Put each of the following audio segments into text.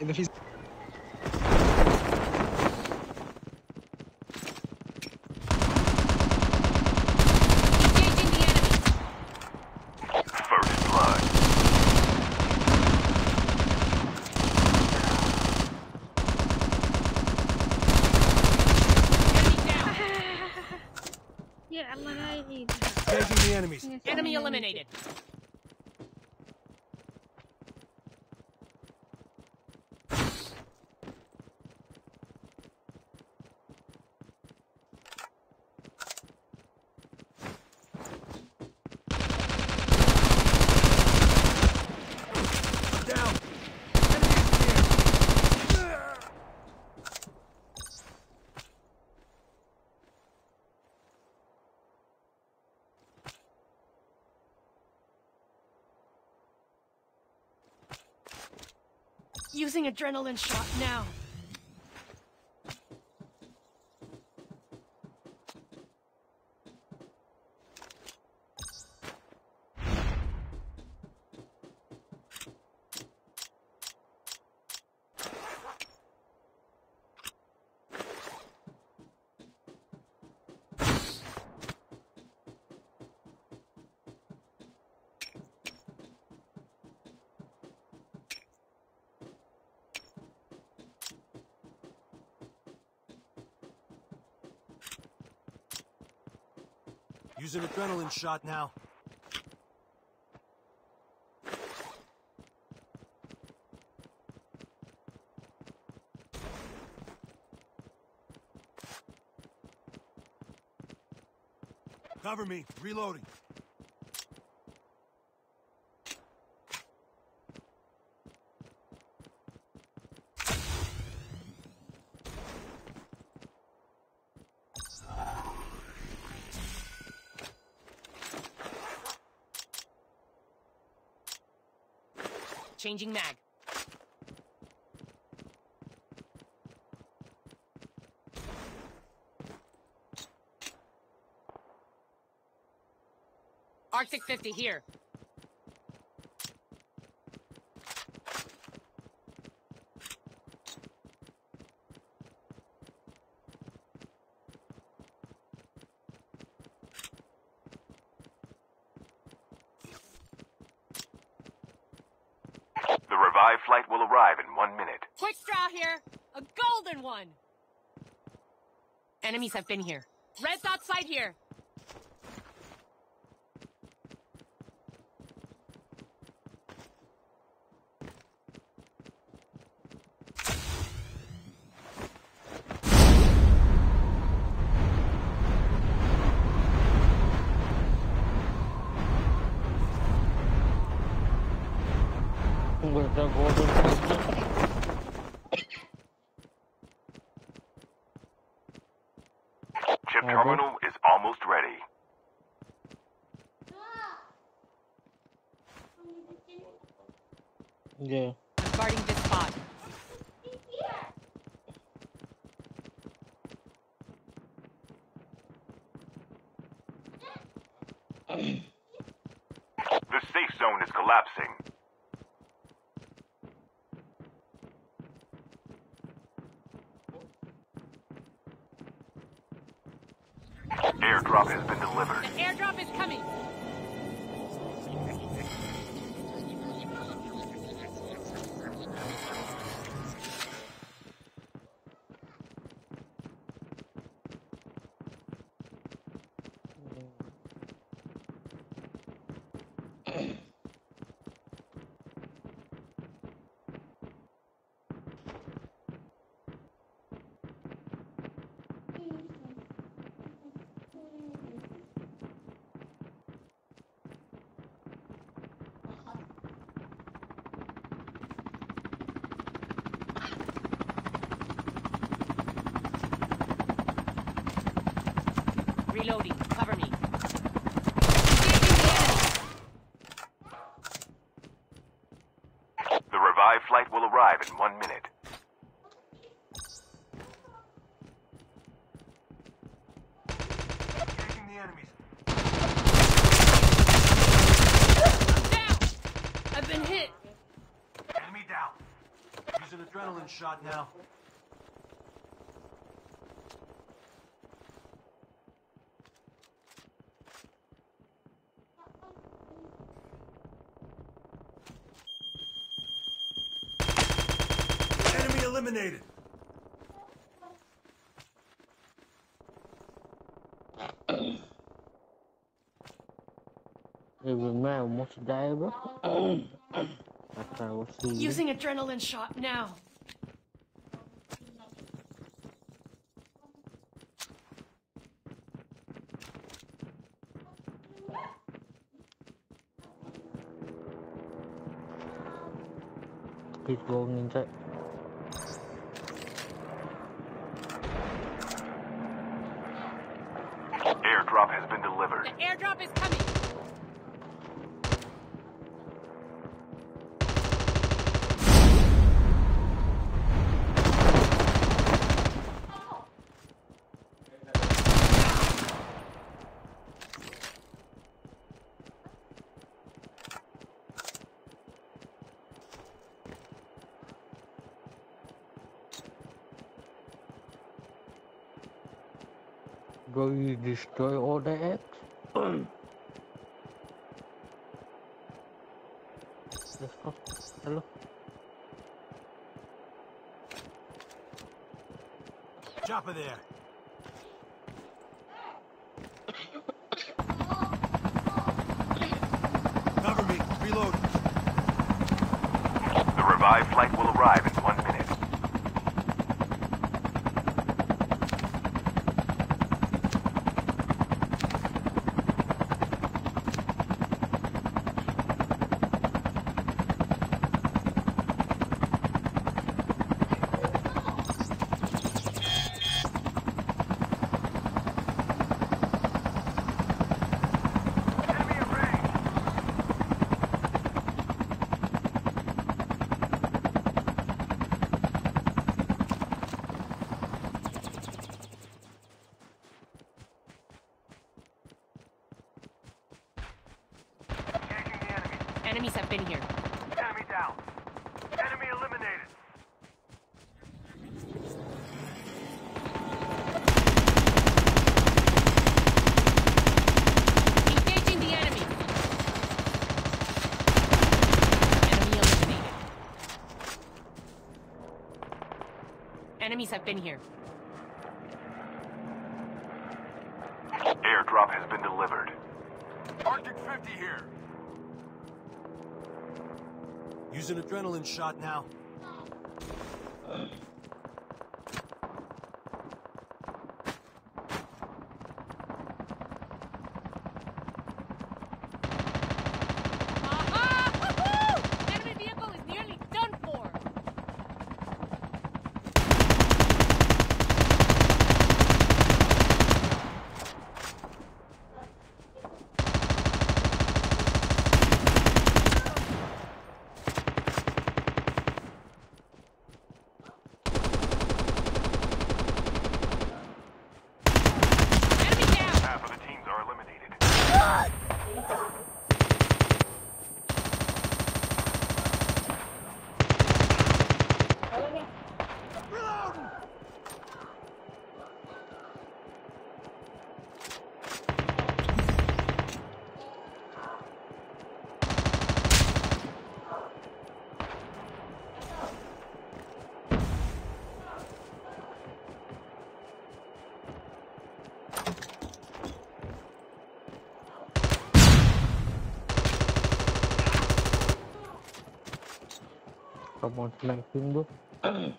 in the physical. Enemy eliminated. Using adrenaline shot now. Use an adrenaline shot now. Cover me, reloading. Changing mag. Arctic 50 here. Live flight will arrive in 1 minute. Quick straw here! A golden one! Enemies have been here. Red dot sight here! Chip terminal is almost ready. Yeah. I'm guarding this spot. The safe zone is collapsing. Airdrop has been delivered. The airdrop is coming. Reloading. Cover me. The revived flight will arrive in 1 minute. Taking the enemies. Down! I've been hit. Enemy down. an adrenaline shot now. Enemy eliminated. Using adrenaline shot now. He's going inside. Airdrop has been delivered. The airdrop is coming. Go, you destroy all the eggs? Let's go. Hello. Chopper there. Cover me. Reload. The revived flight will arrive in 1 minute. Enemies have been here. Enemy down. Enemy eliminated. Engaging the enemy. Enemy eliminated. Enemies have been here. Airdrop has been delivered. Arctic 50 here. Use an adrenaline shot now. Enemy vehicle is nearly done for. Someone's making book. Use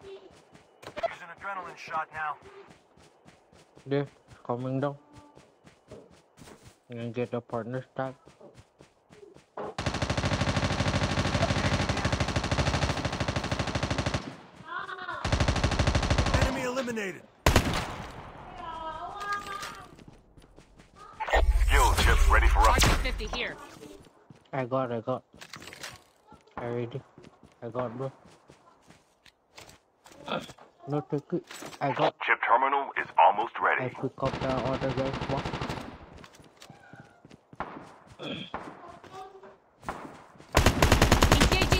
an adrenaline shot now. Yeah, coming down. And get a partner stack. Enemy eliminated. Skill chip ready for us. 50 here. I got. I got, bro. Not too quick. I got. Chip terminal is almost ready. I pick up the other guys. Engaging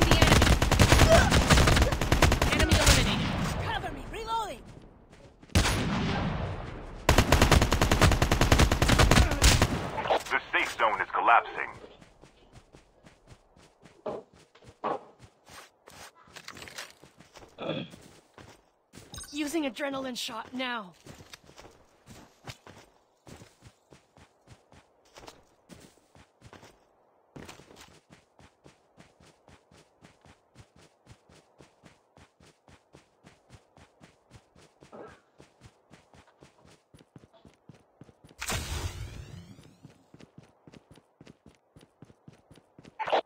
Using adrenaline shot now.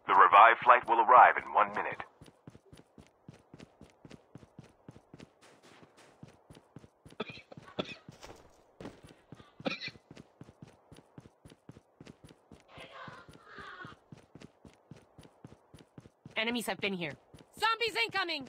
Revived flight will arrive in 1 minute. Enemies have been here. Zombies incoming!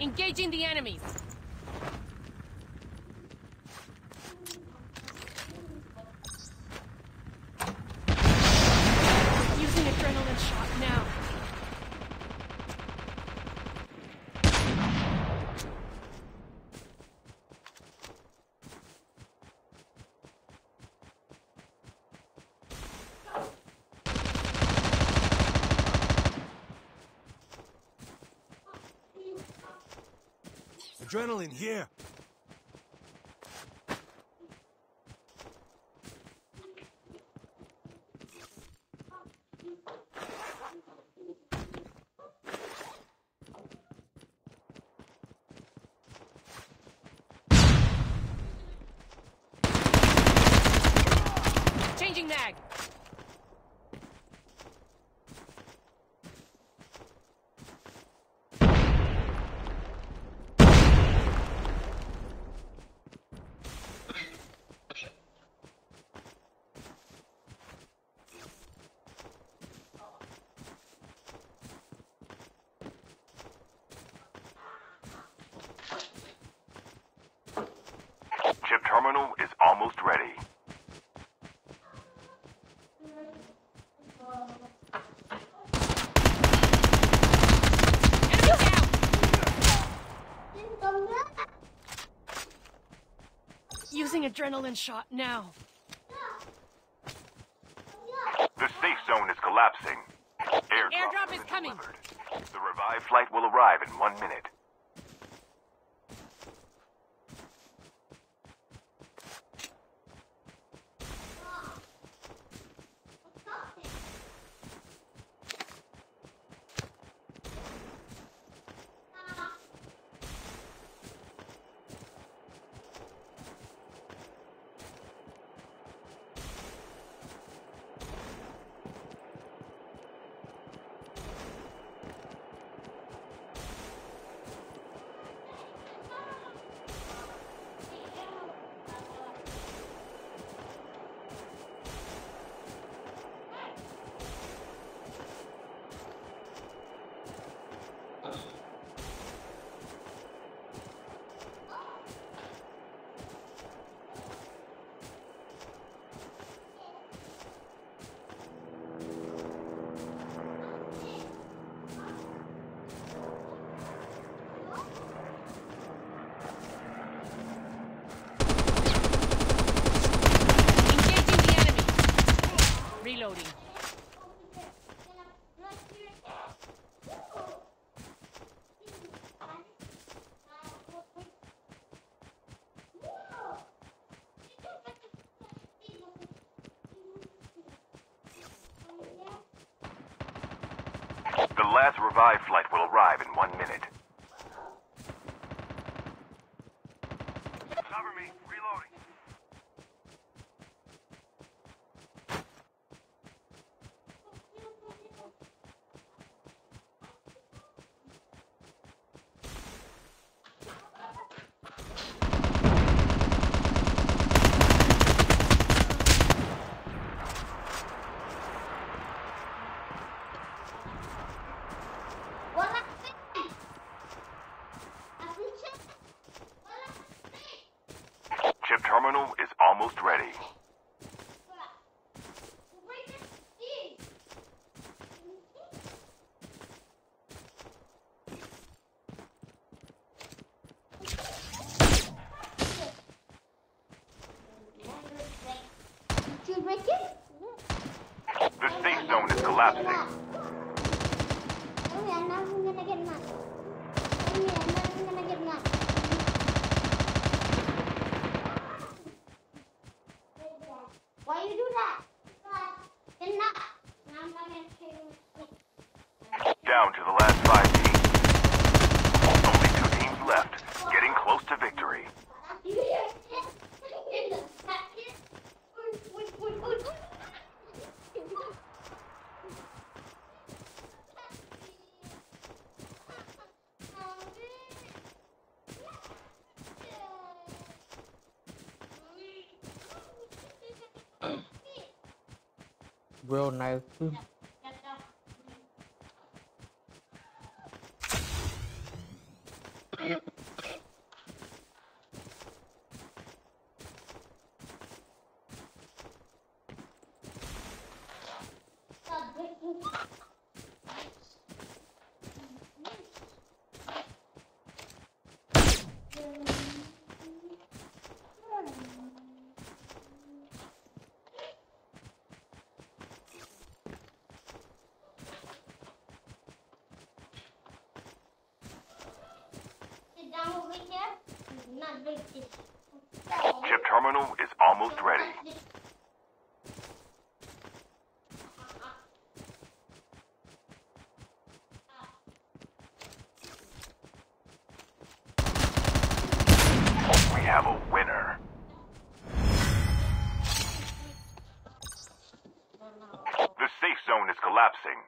Engaging the enemies. Using adrenaline shot now. Adrenaline here. Changing mag. Terminal is almost ready. Enemy down! Using adrenaline shot now. The safe zone is collapsing. Airdrop is coming. Delivered. The revived flight will arrive in 1 minute. Reloading. The last revived flight will arrive in 1 minute. down to the last 5 teams. Only 2 teams left, getting close to victory. Real nice. Chip terminal is almost ready. We have a winner. The safe zone is collapsing.